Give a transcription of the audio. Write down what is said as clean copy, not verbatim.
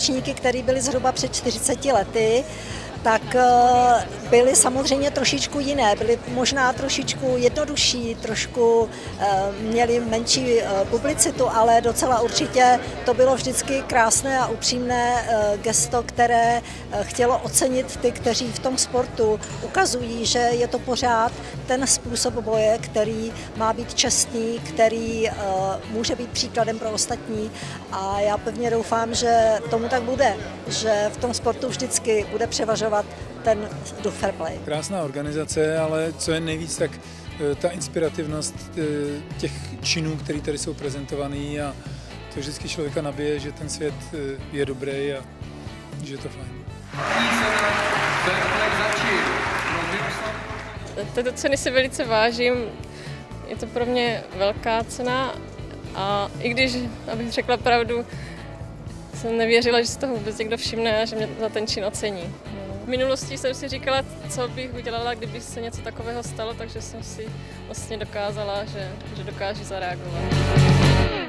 ročníky, které byly zhruba před 40 lety, tak byly samozřejmě trošičku jiné, byly možná trošičku jednodušší, trošku měly menší publicitu, ale docela určitě to bylo vždycky krásné a upřímné gesto, které chtělo ocenit ty, kteří v tom sportu ukazují, že je to pořád ten způsob boje, který má být čestný, který může být příkladem pro ostatní, a já pevně doufám, že tomu tak bude, že v tom sportu vždycky bude převažovat ten duch fair play. Krásná organizace, ale co je nejvíc, tak ta inspirativnost těch činů, které tady jsou prezentovaný, a to vždycky člověka nabije, že ten svět je dobrý a že je to fajn. Této ceny si velice vážím, je to pro mě velká cena, a i když, abych řekla pravdu, jsem nevěřila, že se toho vůbec někdo všimne a že mě za ten čin ocení. V minulosti jsem si říkala, co bych udělala, kdyby se něco takového stalo, takže jsem si vlastně dokázala, že dokážu zareagovat.